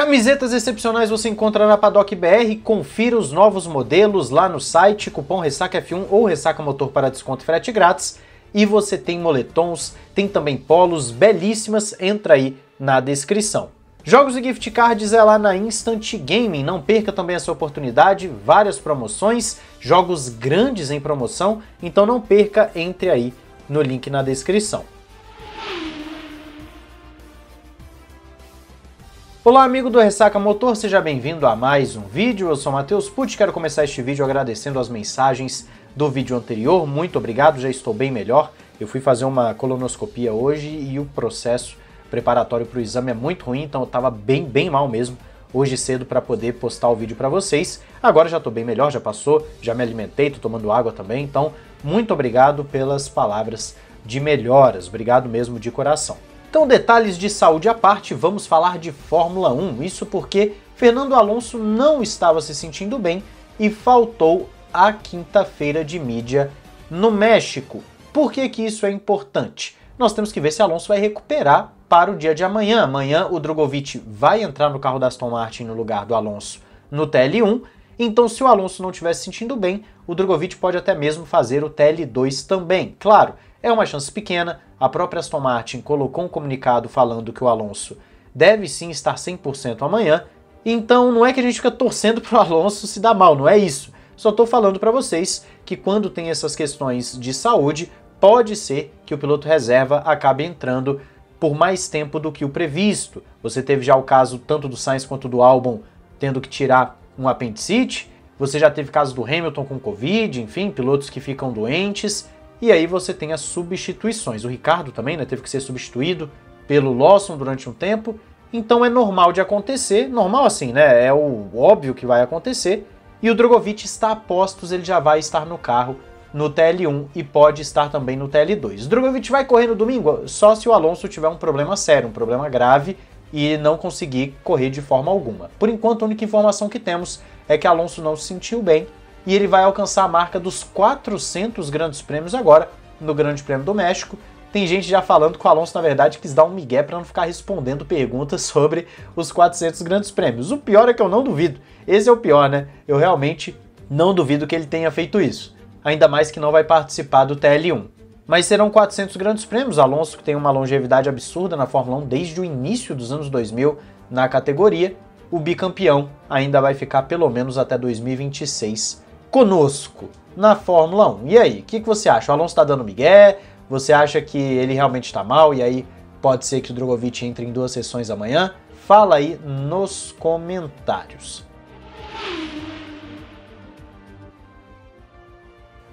Camisetas excepcionais você encontra na Paddock BR, confira os novos modelos lá no site, cupom RessacaF1 ou Ressaca Motor para desconto e frete grátis. E você tem moletons, tem também polos belíssimas, entra aí na descrição. Jogos e gift cards é lá na Instant Gaming, não perca também essa oportunidade, várias promoções, jogos grandes em promoção, então não perca, entre aí no link na descrição. Olá amigo do Ressaca Motor, seja bem-vindo a mais um vídeo, eu sou Matheus Pucci, quero começar este vídeo agradecendo as mensagens do vídeo anterior, muito obrigado, já estou bem melhor, eu fui fazer uma colonoscopia hoje e o processo preparatório para o exame é muito ruim, então eu estava bem mal mesmo hoje cedo para poder postar o vídeo para vocês, agora já estou bem melhor, já passou, já me alimentei, estou tomando água também, então muito obrigado pelas palavras de melhoras, obrigado mesmo de coração. Então, detalhes de saúde à parte, vamos falar de Fórmula 1, isso porque Fernando Alonso não estava se sentindo bem e faltou à quinta-feira de mídia no México. Por que que isso é importante? Nós temos que ver se Alonso vai recuperar para o dia de amanhã. Amanhã o Drogovic vai entrar no carro da Aston Martin no lugar do Alonso no TL1, então se o Alonso não estiver se sentindo bem, o Drogovic pode até mesmo fazer o TL2 também, claro. É uma chance pequena, a própria Aston Martin colocou um comunicado falando que o Alonso deve sim estar 100% amanhã, então não é que a gente fica torcendo para o Alonso se dar mal, não é isso. Só estou falando para vocês que quando tem essas questões de saúde, pode ser que o piloto reserva acabe entrando por mais tempo do que o previsto. Você teve já o caso tanto do Sainz quanto do Albon tendo que tirar um apendicite, você já teve caso do Hamilton com Covid, enfim, pilotos que ficam doentes. E aí você tem as substituições. O Ricardo também, né, teve que ser substituído pelo Lawson durante um tempo. Então é normal de acontecer, normal assim, né? É o óbvio que vai acontecer. E o Drogovic está a postos, ele já vai estar no carro no TL1 e pode estar também no TL2. O Drogovic vai correr no domingo só se o Alonso tiver um problema sério, um problema grave e não conseguir correr de forma alguma. Por enquanto, a única informação que temos é que Alonso não se sentiu bem. E ele vai alcançar a marca dos 400 grandes prêmios agora, no Grande Prêmio do México. Tem gente já falando que o Alonso, na verdade, quis dar um migué para não ficar respondendo perguntas sobre os 400 grandes prêmios. O pior é que eu não duvido. Esse é o pior, né? Eu realmente não duvido que ele tenha feito isso. Ainda mais que não vai participar do TL1. Mas serão 400 grandes prêmios. Alonso, que tem uma longevidade absurda na Fórmula 1 desde o início dos anos 2000 na categoria, o bicampeão ainda vai ficar pelo menos até 2026. Conosco na Fórmula 1. E aí, o que você acha? O Alonso tá dando migué? Você acha que ele realmente está mal? E aí pode ser que o Drogovic entre em duas sessões amanhã? Fala aí nos comentários.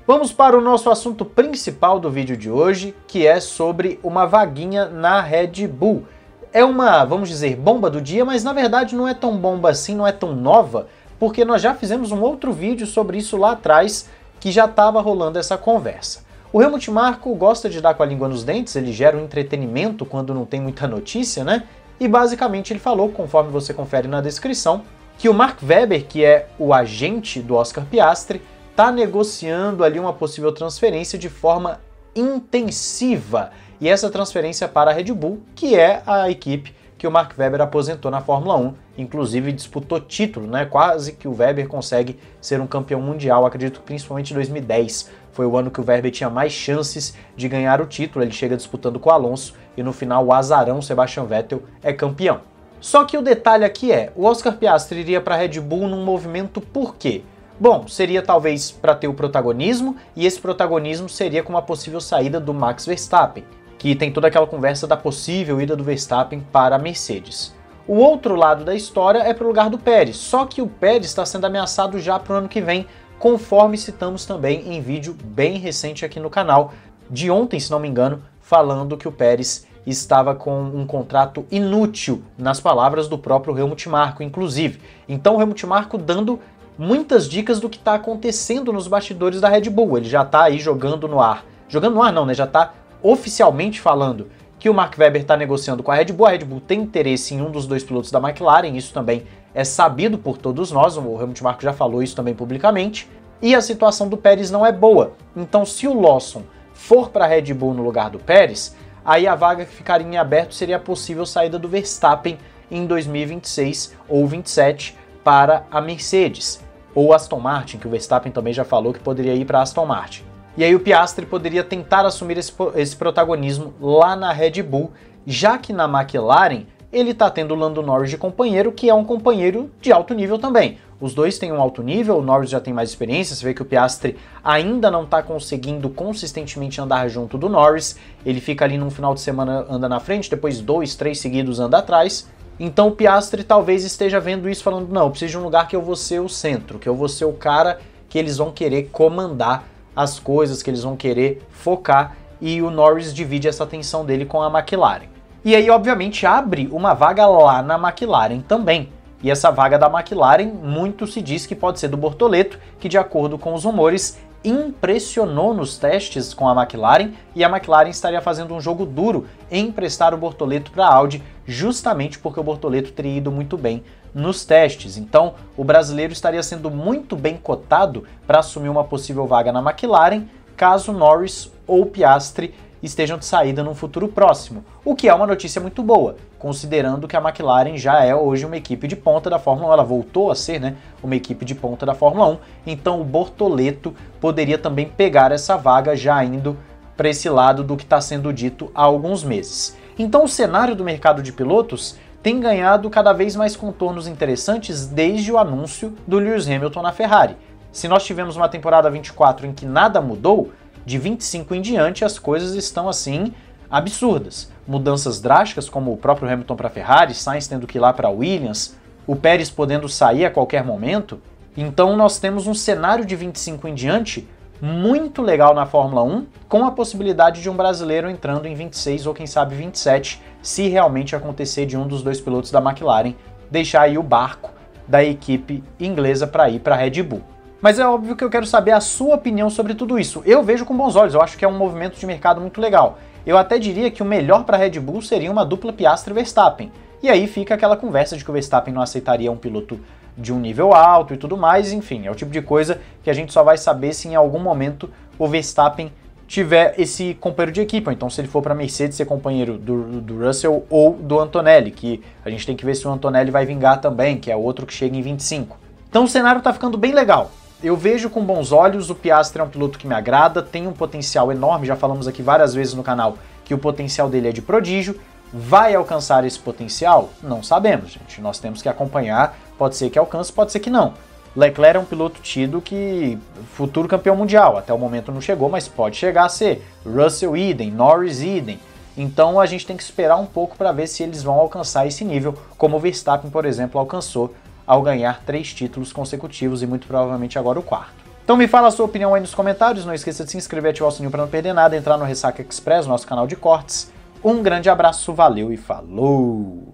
Vamos para o nosso assunto principal do vídeo de hoje, que é sobre uma vaguinha na Red Bull. É uma, vamos dizer, bomba do dia, mas na verdade não é tão bomba assim, não é tão nova, porque nós já fizemos um outro vídeo sobre isso lá atrás, que já estava rolando essa conversa. O Helmut Marko gosta de dar com a língua nos dentes, ele gera um entretenimento quando não tem muita notícia, né? E basicamente ele falou, conforme você confere na descrição, que o Mark Webber, que é o agente do Oscar Piastri, está negociando ali uma possível transferência de forma intensiva. E essa transferência é para a Red Bull, que é a equipe que o Mark Webber aposentou na Fórmula 1, inclusive disputou título, né? Quase que o Webber consegue ser um campeão mundial, acredito que principalmente em 2010, foi o ano que o Webber tinha mais chances de ganhar o título, ele chega disputando com o Alonso e no final o azarão Sebastian Vettel é campeão. Só que o detalhe aqui é, o Oscar Piastri iria para a Red Bull num movimento por quê? Bom, seria talvez para ter o protagonismo, e esse protagonismo seria com uma possível saída do Max Verstappen, que tem toda aquela conversa da possível ida do Verstappen para a Mercedes. O outro lado da história é para o lugar do Pérez, só que o Pérez está sendo ameaçado já para o ano que vem, conforme citamos também em vídeo bem recente aqui no canal, de ontem, se não me engano, falando que o Pérez estava com um contrato inútil, nas palavras do próprio Helmut Marko, inclusive. Então o Helmut Marko dando muitas dicas do que está acontecendo nos bastidores da Red Bull, ele já está aí jogando no ar. Jogando no ar não, né? Já está oficialmente falando que o Mark Webber está negociando com a Red Bull tem interesse em um dos dois pilotos da McLaren, isso também é sabido por todos nós, o Helmut Marko já falou isso também publicamente, e a situação do Pérez não é boa, então se o Lawson for para a Red Bull no lugar do Pérez, aí a vaga que ficaria em aberto seria a possível saída do Verstappen, em 2026 ou 2027 para a Mercedes, ou Aston Martin, que o Verstappen também já falou que poderia ir para Aston Martin. E aí o Piastri poderia tentar assumir esse protagonismo lá na Red Bull, já que na McLaren ele está tendo o Lando Norris de companheiro, que é um companheiro de alto nível também. Os dois têm um alto nível, o Norris já tem mais experiência, você vê que o Piastri ainda não está conseguindo consistentemente andar junto do Norris, ele fica ali num final de semana anda na frente, depois 2, 3 seguidos anda atrás, então o Piastri talvez esteja vendo isso falando, não, eu preciso de um lugar que eu vou ser o centro, que eu vou ser o cara que eles vão querer comandar as coisas, que eles vão querer focar, e o Norris divide essa atenção dele com a McLaren. E aí, obviamente, abre uma vaga lá na McLaren também. E essa vaga da McLaren, muito se diz que pode ser do Bortoleto, que, de acordo com os rumores, impressionou nos testes com a McLaren, e a McLaren estaria fazendo um jogo duro em emprestar o Bortoleto para a Audi, justamente porque o Bortoleto teria ido muito bem nos testes. Então, o brasileiro estaria sendo muito bem cotado para assumir uma possível vaga na McLaren, caso Norris ou Piastri estejam de saída num futuro próximo, o que é uma notícia muito boa, considerando que a McLaren já é hoje uma equipe de ponta da Fórmula 1, ela voltou a ser, né, uma equipe de ponta da Fórmula 1, então o Bortoleto poderia também pegar essa vaga já indo para esse lado do que está sendo dito há alguns meses. Então o cenário do mercado de pilotos tem ganhado cada vez mais contornos interessantes desde o anúncio do Lewis Hamilton na Ferrari. Se nós tivemos uma temporada 24 em que nada mudou, de 25 em diante, as coisas estão, assim, absurdas. Mudanças drásticas, como o próprio Hamilton para a Ferrari, Sainz tendo que ir lá para a Williams, o Pérez podendo sair a qualquer momento. Então nós temos um cenário de 25 em diante muito legal na Fórmula 1, com a possibilidade de um brasileiro entrando em 26 ou quem sabe 27, se realmente acontecer de um dos dois pilotos da McLaren deixar aí o barco da equipe inglesa para ir para a Red Bull. Mas é óbvio que eu quero saber a sua opinião sobre tudo isso. Eu vejo com bons olhos, eu acho que é um movimento de mercado muito legal. Eu até diria que o melhor para a Red Bull seria uma dupla Piastri e Verstappen. E aí fica aquela conversa de que o Verstappen não aceitaria um piloto de um nível alto e tudo mais, enfim, é o tipo de coisa que a gente só vai saber se em algum momento o Verstappen tiver esse companheiro de equipe, ou então se ele for para a Mercedes ser companheiro do Russell ou do Antonelli, que a gente tem que ver se o Antonelli vai vingar também, que é outro que chega em 25. Então o cenário tá ficando bem legal. Eu vejo com bons olhos, o Piastri é um piloto que me agrada, tem um potencial enorme, já falamos aqui várias vezes no canal que o potencial dele é de prodígio. Vai alcançar esse potencial? Não sabemos, gente, nós temos que acompanhar, pode ser que alcance, pode ser que não. Leclerc é um piloto tido que futuro campeão mundial, até o momento não chegou, mas pode chegar a ser. Russell idem, Norris idem. Então a gente tem que esperar um pouco para ver se eles vão alcançar esse nível, como o Verstappen, por exemplo, alcançou ao ganhar 3 títulos consecutivos e muito provavelmente agora o 4º. Então me fala a sua opinião aí nos comentários, não esqueça de se inscrever e ativar o sininho para não perder nada, entrar no Ressaca Express, nosso canal de cortes. Um grande abraço, valeu e falou!